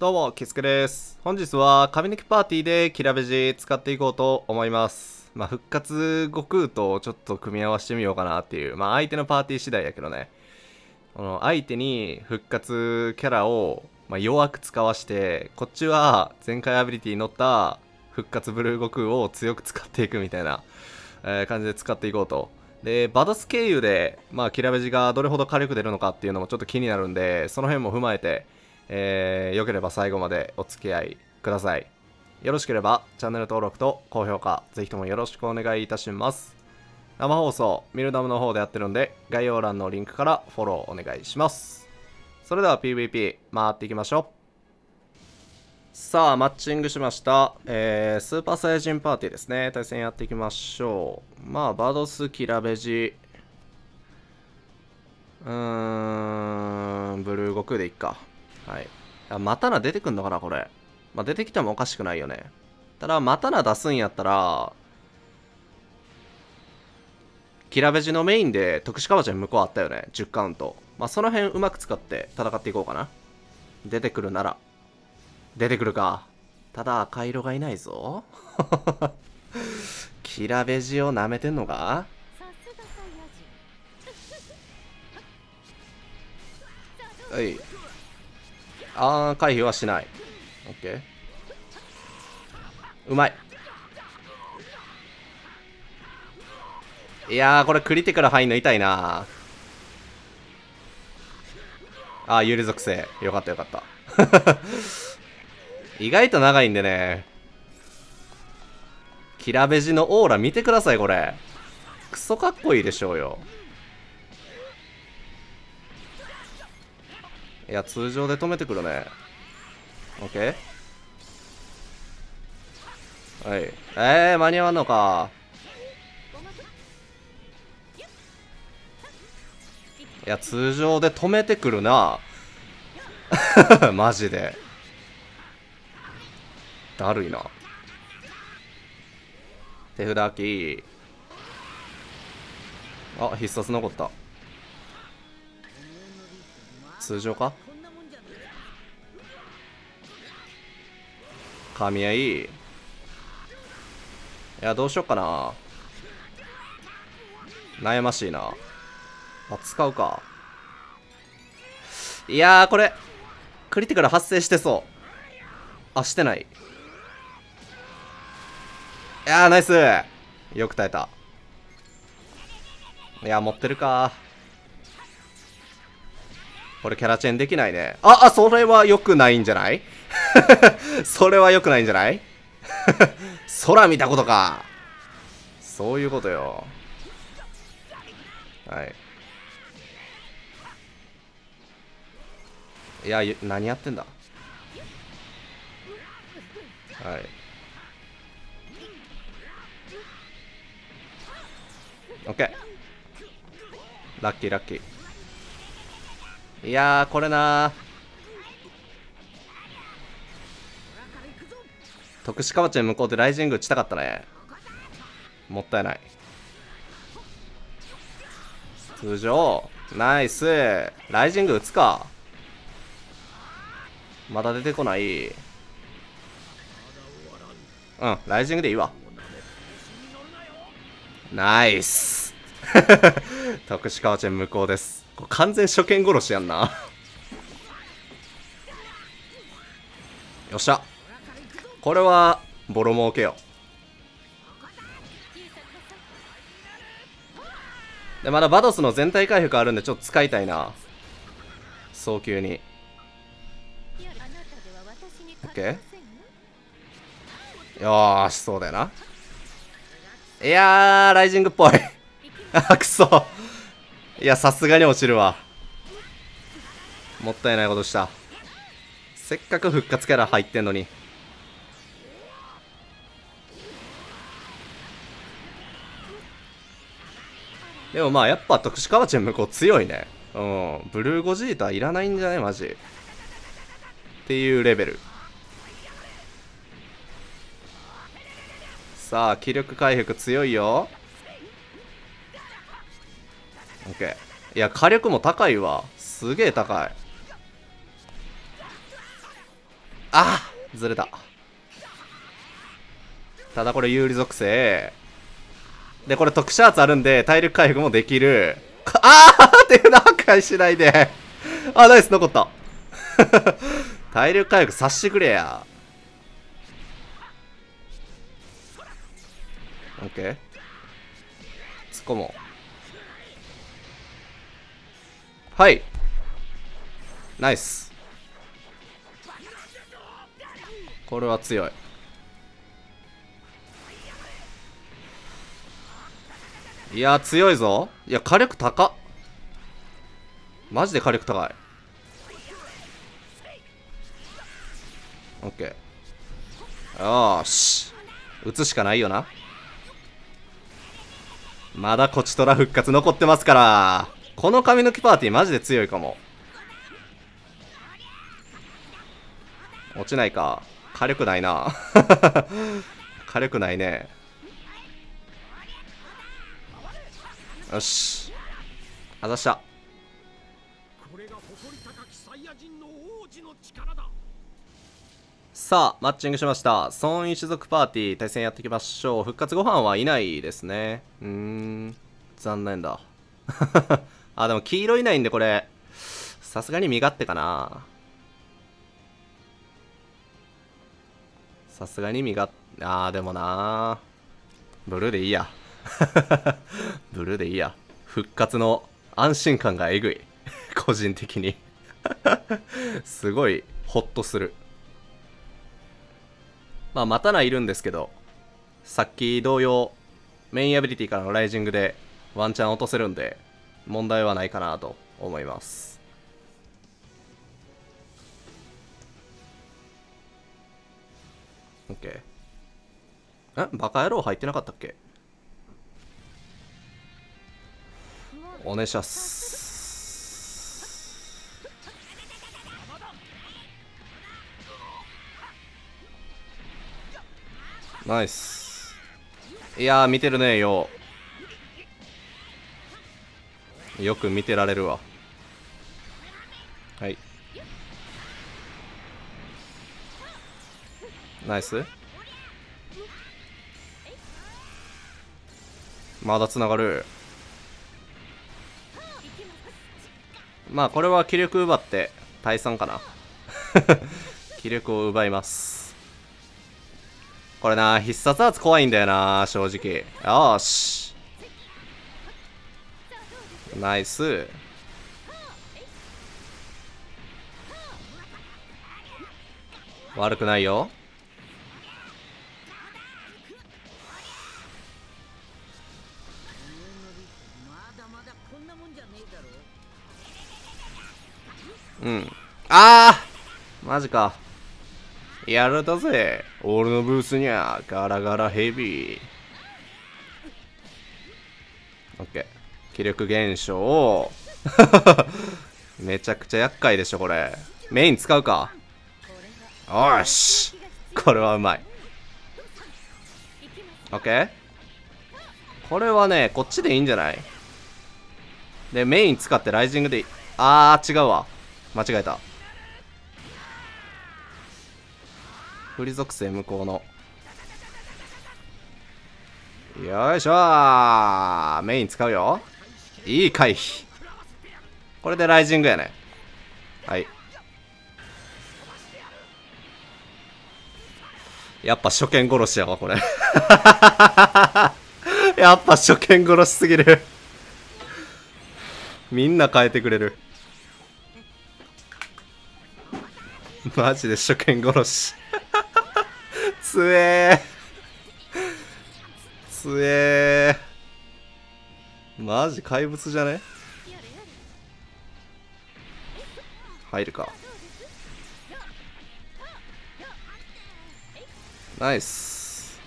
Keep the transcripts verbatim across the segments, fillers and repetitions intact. どうも、キスケです。本日は髪の毛パーティーでキラベジ使っていこうと思います。まあ、復活悟空とちょっと組み合わせてみようかなっていう。まあ、相手のパーティー次第やけどね。この相手に復活キャラを、まあ、弱く使わして、こっちは前回アビリティに乗った復活ブルー悟空を強く使っていくみたいな、えー、感じで使っていこうと。で、バドス経由で、まあ、キラベジがどれほど火力出るのかっていうのもちょっと気になるんで、その辺も踏まえて、えー、良ければ最後までお付き合いください。よろしければチャンネル登録と高評価、ぜひともよろしくお願いいたします。生放送、ミルダムの方でやってるんで、概要欄のリンクからフォローお願いします。それでは ピーブイピー 回っていきましょう。さあ、マッチングしました。えー、スーパーサイヤ人パーティーですね。対戦やっていきましょう。まあ、バドス、キラベジ。うーん、ブルー悟空でいっか。はい。あ、またな出てくんのかな、これ。まあ、出てきてもおかしくないよね。ただ、またな出すんやったら、キラベジのメインで特殊カバチャに向こうあったよね。じゅうカウント。まあ、その辺うまく使って戦っていこうかな。出てくるなら。出てくるか。ただ、赤色がいないぞ。キラベジを舐めてんのか？はい。あー、回避はしない。オッケー。うまい。いやー、これクリティカル入んの痛いなあー、有利属性。よかったよかった。意外と長いんでね。キラベジのオーラ見てください、これ。クソかっこいいでしょうよ。いや、通常で止めてくるね。オッケー。はい。えー、間に合わんのか。いや、通常で止めてくるな。マジで。だるいな。手札空き。あ、必殺残った。通常か？噛み合い。いや、どうしよっかな。悩ましいな。あ、使うか。いやー、これクリティカル発生してそう。あ、してない。いやー、ナイス。よく耐えた。いやー、持ってるか。これキャラチェンできないね。あ、あ、それは良くないんじゃない？それは良くないんじゃない？空見たことか。そういうことよ。はい。いや、何やってんだ。はい。オッケー。ラッキーラッキー。いやー、これなー、特殊カバチェン向こうでライジング打ちたかったね。もったいない。通常ナイス。ライジング打つか。まだ出てこない。うん、ライジングでいいわ。ナイス。特殊カバチェン無効です。完全初見殺しやんな。よっしゃ、これはボロ儲けよ。で、まだバドスの全体回復あるんで、ちょっと使いたいな、早急に。 OK。 よーし、そうだよな。いやー、ライジングっぽい。あ、くそ。いや、さすがに落ちるわ。もったいないことした。せっかく復活キャラ入ってんのに。でもまあ、やっぱ特殊カバチェン向こう強いね。うん。ブルーゴジータいらないんじゃないマジ。っていうレベル。さあ、気力回復強いよ。オッケー。いや、火力も高いわ。すげえ高い。あっずれた。ただこれ有利属性で、これ特殊圧あるんで体力回復もできる。ああっていうのは破壊しないで。あ、ナイス残った。体力回復さしてくれや。オッケー。突っ込もう。はい。ナイス。これは強い。いやー強いぞ。いや火力高っ。マジで火力高い。オッケー。よーし打つしかないよな。まだコチトラ復活残ってますから、この髪の毛パーティーマジで強いかも。落ちないか。火力ないな。火力ないね。よし外した。さあマッチングしました。孫一族パーティー対戦やっていきましょう。復活ご飯はいないですね。うーん残念だ。あでも黄色いないんで、これさすがに身勝手かな。さすがに身勝手。あーでもなブルーでいいや。ブルーでいいや。復活の安心感がえぐい。個人的に。すごいホッとする。まあ待たないるんですけど、さっき同様メインアビリティからのライジングでワンチャン落とせるんで問題はないかなと思います。オッケー。えバカ野郎入ってなかったっけ。お願いします。ナイス。いやー見てるね。よよく見てられるわ。はいナイス。まだつながる。まあこれは気力奪って退散かな。気力を奪います。これな必殺圧怖いんだよな正直。よしナイス。悪くないよ。うん、あーマジか。やられたぜ俺のブースにゃ。ガラガラヘビー。オッケー気力減少。めちゃくちゃ厄介でしょこれ。メイン使うか。よしこれはうまい。オッケーこれはねこっちでいいんじゃない。でメイン使ってライジングでいい。あー違うわ間違えた。不利属性無効の。よいしょーメイン使うよ。いい回避。これでライジングやね。はいやっぱ初見殺しやわこれ。やっぱ初見殺しすぎる。みんな変えてくれるマジで初見殺し。つえーつえーマジ怪物じゃね。入るかナイス。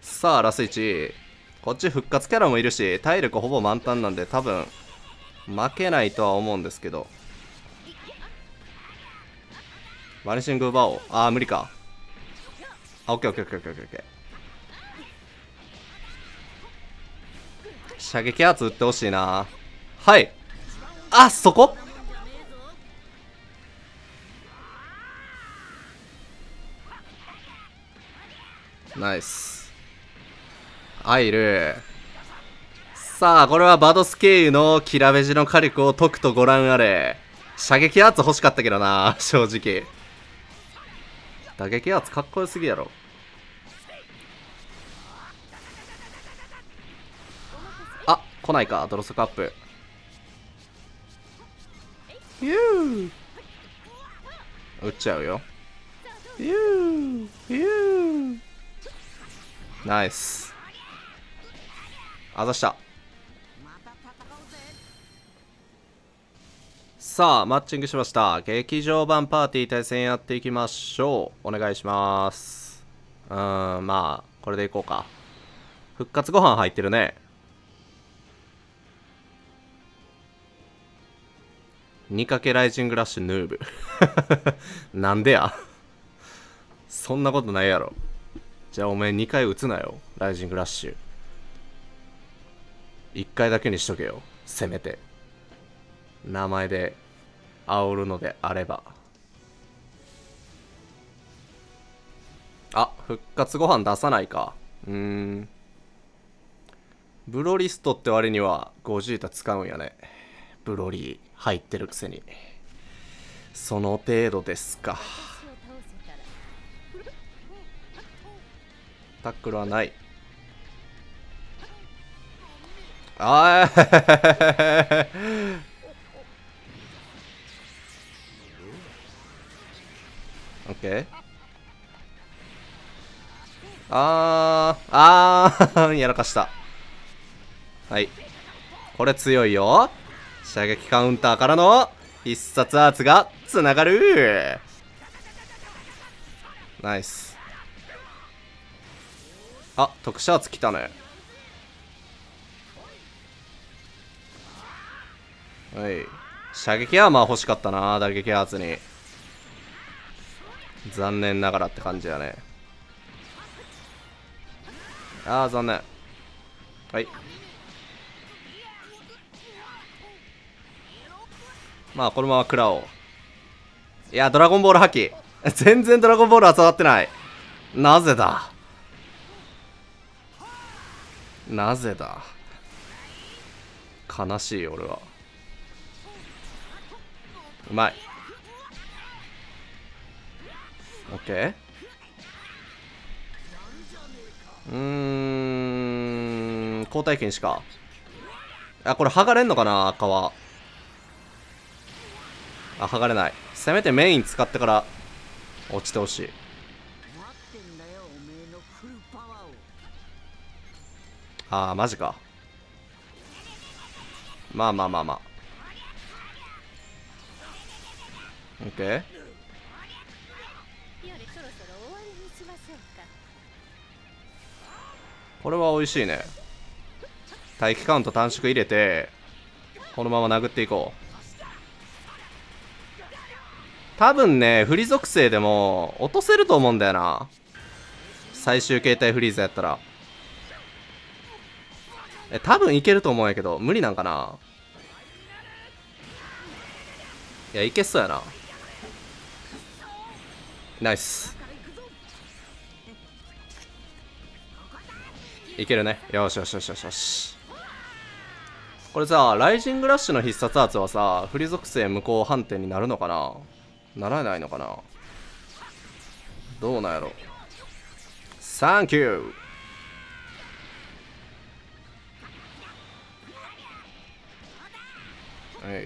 さあラスいち。こっち復活キャラもいるし体力ほぼ満タンなんで多分負けないとは思うんですけど。バニシング奪おう。ああ無理か。あオッケーオッケーオッケーオッケーオッケー。射撃圧打ってほしいな。はいあそこナイス。アイル。さあ、これはバドス経由のキラベジの火力を解くとご覧あれ。射撃圧欲しかったけどな、正直。打撃圧かっこよすぎやろ。あ、来ないか、ドロスカップ。ユー撃っちゃうよ。ユーユーナイス。あざした。さあ、マッチングしました。劇場版パーティー対戦やっていきましょう。お願いします。うーん、まあこれでいこうか。復活ご飯入ってるね。にかけライジングラッシュヌーブなんでやそんなことないやろ。じゃあおめえにかい撃つなよ、ライジングラッシュ。いっかいだけにしとけよ、せめて。名前で煽るのであれば。あ、復活ご飯出さないか。うーん、ブロリストって割にはゴジータ使うんやね。ブロリー入ってるくせにその程度ですか。タックルはない。ああオッケー。あーあーやらかした。はい、これ強いよ。射撃カウンターからの必殺アーツがつながる。ナイス。あ、特殊アーツ来たね。はい、射撃アーマー欲しかったな、打撃アーツに。残念ながらって感じやね。あー残念。はい、まあこのまま食らおう。いや、ドラゴンボール破棄。全然ドラゴンボールは触ってない。なぜだ、なぜだ。悲しい俺は。うまい。オッケー。うーん、交代禁止か。あ、これ剥がれんのかな、皮。あ、剥がれない。せめてメイン使ってから落ちてほしい。あーマジか。まあまあまあまあ、オッケー。これは美味しいね。待機カウント短縮入れてこのまま殴っていこう。多分ね、フリ属性でも落とせると思うんだよな、最終形態フリーザやったら。え、多分いけると思うんやけど、無理なんかな。いや、いけそうやな。ナイス。いけるね。よしよしよしよしよし。これさ、ライジングラッシュの必殺アーツはさ、フリ属性無効判定になるのかな、ならないのかな、どうなんやろ。サンキュー。は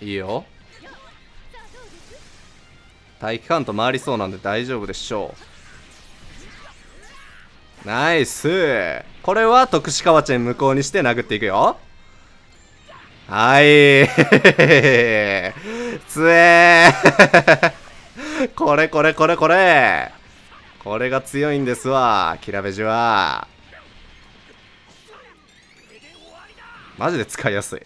い、いいよ。待機カウント回りそうなんで大丈夫でしょう。ナイス。これは特殊カワチェン無効にして殴っていくよ。はいつえーこれこれこれこれこれが強いんですわ、キラベジは。マジで使いやすい。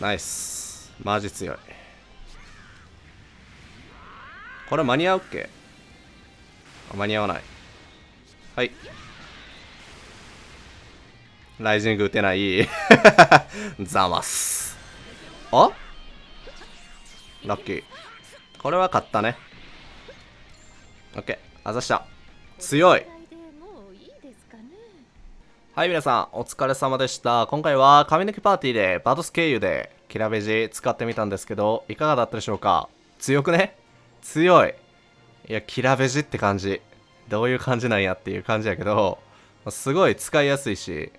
ナイス。マジ強い。これ間に合うっけ。間に合わない。はい、ライジング打てない。ざます。あ？ラッキー。これは勝ったね。オッケー。あざした。強い。はい、皆さん、お疲れ様でした。今回は、髪の毛パーティーで、バトス経由で、キラベジ使ってみたんですけど、いかがだったでしょうか？強くね？強い。いや、キラベジって感じ。どういう感じなんやっていう感じやけど、すごい使いやすいし、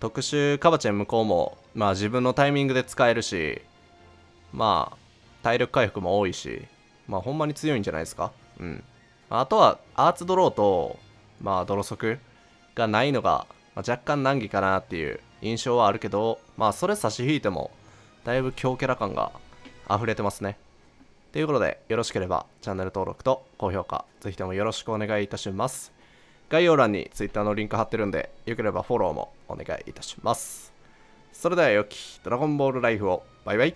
特殊カバチェン向こうも、まあ自分のタイミングで使えるし、まあ、体力回復も多いし、まあほんまに強いんじゃないですか。うん。あとは、アーツドローと、まあ泥速がないのが、まあ、若干難儀かなっていう印象はあるけど、まあそれ差し引いても、だいぶ強キャラ感が溢れてますね。ということで、よろしければチャンネル登録と高評価、ぜひともよろしくお願いいたします。概要欄に ツイッター のリンク貼ってるんで、よければフォローもお願いいたします。それでは良きドラゴンボールライフを、バイバイ。